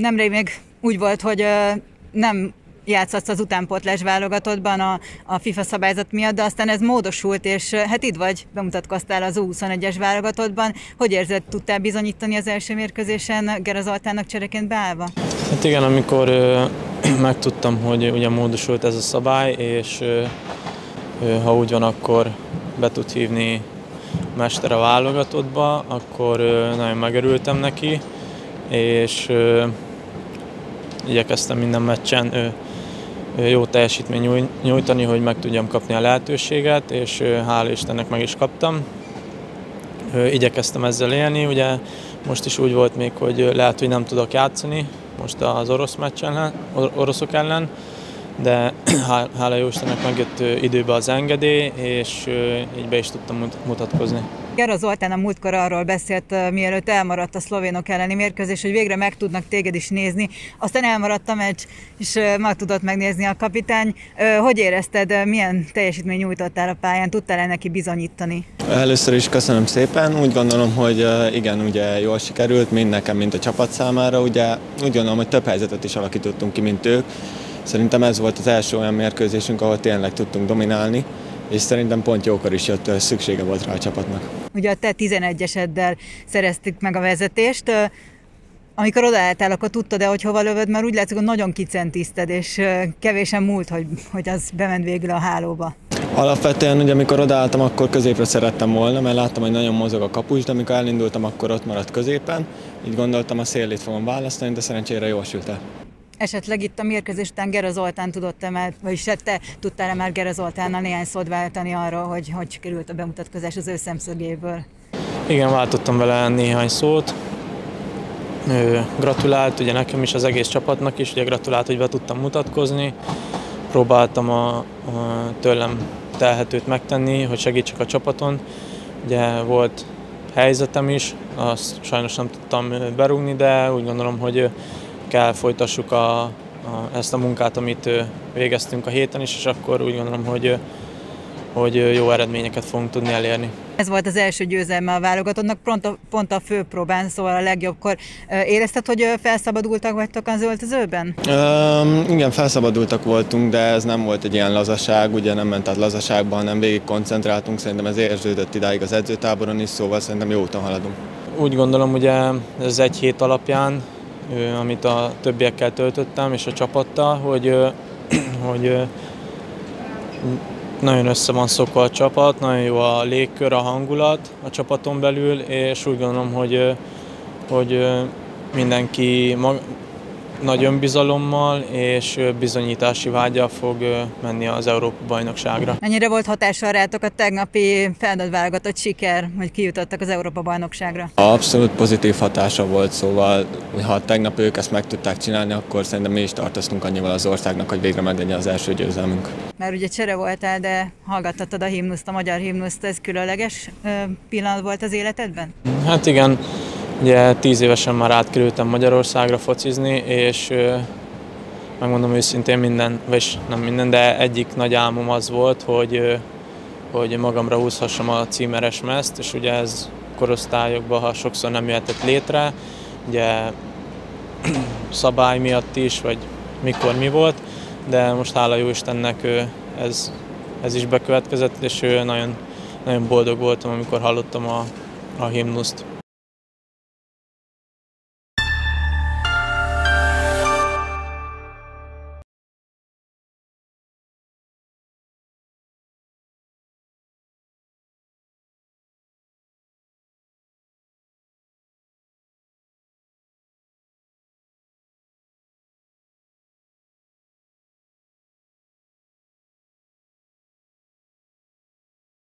Nemrég még úgy volt, hogy nem játszhatsz az utánpótlás válogatottban a FIFA szabályzat miatt, de aztán ez módosult, és hát itt vagy, bemutatkoztál az U21-es válogatottban. Hogy érzed, tudtál bizonyítani az első mérkőzésen Gera Zoltánnak csereként beállva? Hát igen, amikor megtudtam, hogy ugye módosult ez a szabály, és ha úgy van, akkor be tud hívni mester a válogatottba, akkor nagyon megörültem neki, és igyekeztem minden meccsen jó teljesítményt nyújtani, hogy meg tudjam kapni a lehetőséget, és hála Istennek meg is kaptam. Igyekeztem ezzel élni, ugye most is úgy volt még, hogy lehet, hogy nem tudok játszani most az orosz meccsen, oroszok ellen, de hála jó Istennek megjött időbe az engedély, és így be is tudtam mutatkozni. Gera Zoltán a múltkor arról beszélt, mielőtt elmaradt a szlovénok elleni mérkőzés, hogy végre meg tudnak téged is nézni. Aztán elmaradt a meccs, és ma tudott megnézni a kapitány. Hogy érezted, milyen teljesítmény nyújtottál a pályán? Tudtál-e neki bizonyítani? Először is köszönöm szépen. Úgy gondolom, hogy igen, ugye jól sikerült, mind nekem, mind a csapat számára. Ugye úgy gondolom, hogy több helyzetet is alakítottunk ki, mint ők. Szerintem ez volt az első olyan mérkőzésünk, ahol tényleg tudtunk dominálni, és szerintem pont jókor is jött, szüksége volt rá a csapatnak. Ugye a te 11-eseddel szereztük meg a vezetést. Amikor odaálltál, akkor tudtad-e, hogy hova lövöd? Mert úgy látszik, hogy nagyon kicentiszted, és kevésen múlt, hogy az bement végül a hálóba. Alapvetően, ugye amikor odaálltam, akkor középre szerettem volna, mert láttam, hogy nagyon mozog a kapus, de amikor elindultam, akkor ott maradt középen. Így gondoltam, a szélét fogom választani, de szerencsére jól sült el. Esetleg itt a mérkőzés után Gera Zoltán tudtál-e már Gera Zoltánnal néhány szót váltani arról, hogy sikerült a bemutatkozás az ő szemszögéből? Igen, váltottam vele néhány szót. Gratulált ugye nekem is, az egész csapatnak is, ugye gratulált, hogy be tudtam mutatkozni. Próbáltam a tőlem telhetőt megtenni, hogy segítsek a csapaton. Ugye volt helyzetem is, azt sajnos nem tudtam berúgni, de úgy gondolom, hogy kell folytassuk ezt a munkát, amit végeztünk a héten is, és akkor úgy gondolom, hogy jó eredményeket fogunk tudni elérni. Ez volt az első győzelme a válogatottnak, pont a főpróbán, szóval a legjobbkor. Érezted, hogy felszabadultak vagytok az öltözőben? Igen, felszabadultak voltunk, de ez nem volt egy ilyen lazaság, ugye nem ment át lazaságban, nem végig koncentráltunk, szerintem ez érződött idáig az edzőtáboron is, szóval szerintem jó úton haladunk. Úgy gondolom, ugye ez egy hét alapján, amit a többiekkel töltöttem és a csapattal, hogy nagyon össze van szokva a csapat, nagyon jó a légkör, a hangulat a csapaton belül, és úgy gondolom, hogy mindenki nagy önbizalommal és bizonyítási vággyal fog menni az Európa-bajnokságra. Mennyire volt hatással rátok a tegnapi felnőttválogatott siker, hogy kijutottak az Európa-bajnokságra? Abszolút pozitív hatása volt, szóval ha tegnap ők ezt meg tudták csinálni, akkor szerintem mi is tartoztunk annyival az országnak, hogy végre meglegyen az első győzelmünk. Mert ugye csere voltál, de hallgattad a himnuszt, a magyar himnuszt, ez különleges pillanat volt az életedben? Hát igen. Ugye 10 évesen már átkerültem Magyarországra focizni, és megmondom őszintén minden, vagyis nem minden, de egyik nagy álmom az volt, hogy magamra húzhassam a címeres mezt, és ugye ez korosztályokban ha sokszor nem jöhetett létre, ugye szabály miatt is, vagy mikor mi volt, de most hála jó Istennek ez is bekövetkezett, és nagyon, nagyon boldog voltam, amikor hallottam a himnuszt.